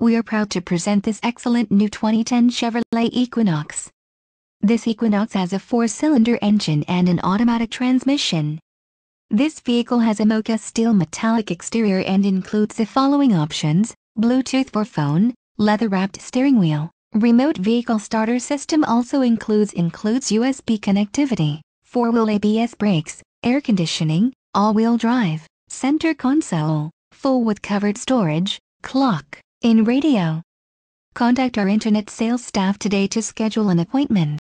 we are proud to present this excellent new 2010 Chevrolet Equinox. This Equinox has a 4-cylinder engine and an automatic transmission. This vehicle has a Mocha Steel Metallic exterior and includes the following options: Bluetooth for phone, leather-wrapped steering wheel, remote vehicle starter system. Also includes USB connectivity, 4-wheel ABS brakes, air conditioning, all-wheel drive, center console, full with covered storage, clock, in radio. Contact our internet sales staff today to schedule an appointment.